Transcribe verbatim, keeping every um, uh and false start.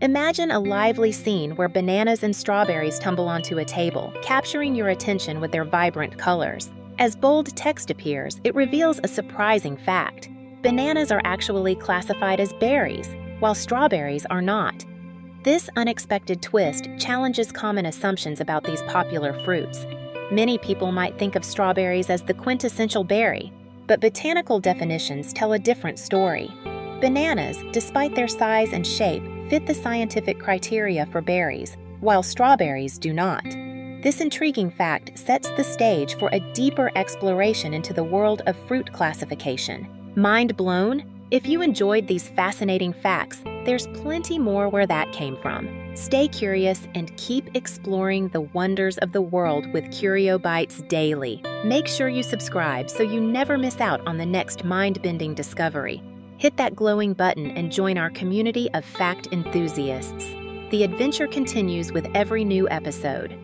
Imagine a lively scene where bananas and strawberries tumble onto a table, capturing your attention with their vibrant colors. As bold text appears, it reveals a surprising fact. Bananas are actually classified as berries, while strawberries are not. This unexpected twist challenges common assumptions about these popular fruits. Many people might think of strawberries as the quintessential berry, but botanical definitions tell a different story. Bananas, despite their size and shape, fit the scientific criteria for berries, while strawberries do not. This intriguing fact sets the stage for a deeper exploration into the world of fruit classification. Mind blown? If you enjoyed these fascinating facts, there's plenty more where that came from. Stay curious and keep exploring the wonders of the world with CurioBytes Daily. Make sure you subscribe so you never miss out on the next mind-bending discovery. Hit that glowing button and join our community of fact enthusiasts. The adventure continues with every new episode.